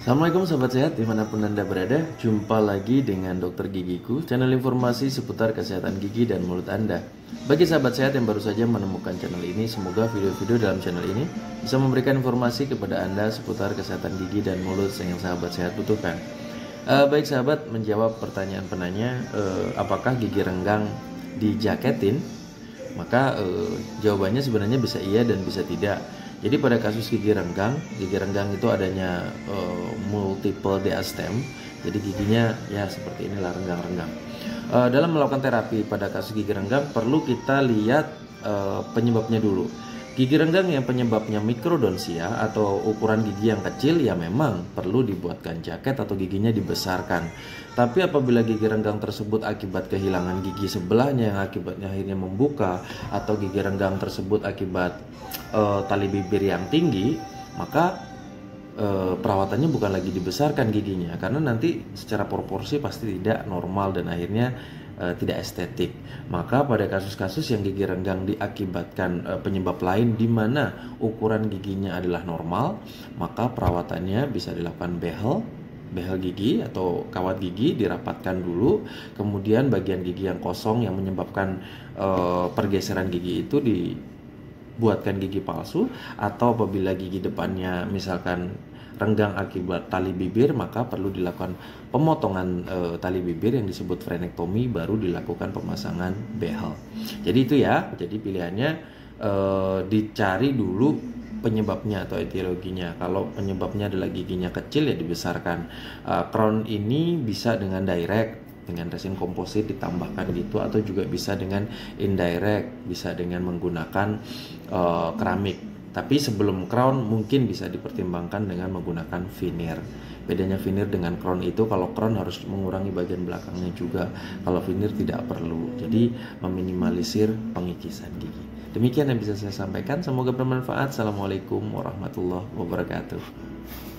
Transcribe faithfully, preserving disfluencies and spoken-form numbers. Assalamualaikum sahabat sehat dimanapun Anda berada. Jumpa lagi dengan Dokter Gigiku, channel informasi seputar kesehatan gigi dan mulut Anda. Bagi sahabat sehat yang baru saja menemukan channel ini, semoga video-video dalam channel ini bisa memberikan informasi kepada Anda seputar kesehatan gigi dan mulut yang sahabat sehat butuhkan. uh, Baik sahabat, menjawab pertanyaan penanya, uh, apakah gigi renggang dijaketin? Maka uh, jawabannya sebenarnya bisa iya dan bisa tidak. Jadi pada kasus gigi renggang, gigi renggang itu adanya uh, multiple diastem, jadi giginya ya seperti inilah renggang-renggang. Uh, dalam melakukan terapi pada kasus gigi renggang perlu kita lihat uh, penyebabnya dulu. Gigi renggang yang penyebabnya mikrodonsia atau ukuran gigi yang kecil ya memang perlu dibuatkan jaket atau giginya dibesarkan. Tapi apabila gigi renggang tersebut akibat kehilangan gigi sebelahnya yang akibatnya akhirnya membuka, atau gigi renggang tersebut akibat E, tali bibir yang tinggi, maka e, perawatannya bukan lagi dibesarkan giginya, karena nanti secara proporsi pasti tidak normal dan akhirnya e, tidak estetik. Maka pada kasus-kasus yang gigi renggang diakibatkan e, penyebab lain di mana ukuran giginya adalah normal, maka perawatannya bisa dilakukan behel behel gigi atau kawat gigi, dirapatkan dulu, kemudian bagian gigi yang kosong yang menyebabkan e, pergeseran gigi itu di buatkan gigi palsu, atau apabila gigi depannya misalkan renggang akibat tali bibir, maka perlu dilakukan pemotongan e, tali bibir yang disebut frenektomi, baru dilakukan pemasangan behel. Jadi itu ya, jadi pilihannya e, dicari dulu penyebabnya atau etiologinya. Kalau penyebabnya adalah giginya kecil ya dibesarkan. E, crown ini bisa dengan direct, dengan resin komposit ditambahkan gitu, atau juga bisa dengan indirect, bisa dengan menggunakan uh, keramik. Tapi sebelum crown mungkin bisa dipertimbangkan dengan menggunakan veneer. Bedanya veneer dengan crown itu, kalau crown harus mengurangi bagian belakangnya juga, kalau veneer tidak perlu, jadi meminimalisir pengikisan gigi. Demikian yang bisa saya sampaikan, semoga bermanfaat. Assalamualaikum warahmatullahi wabarakatuh.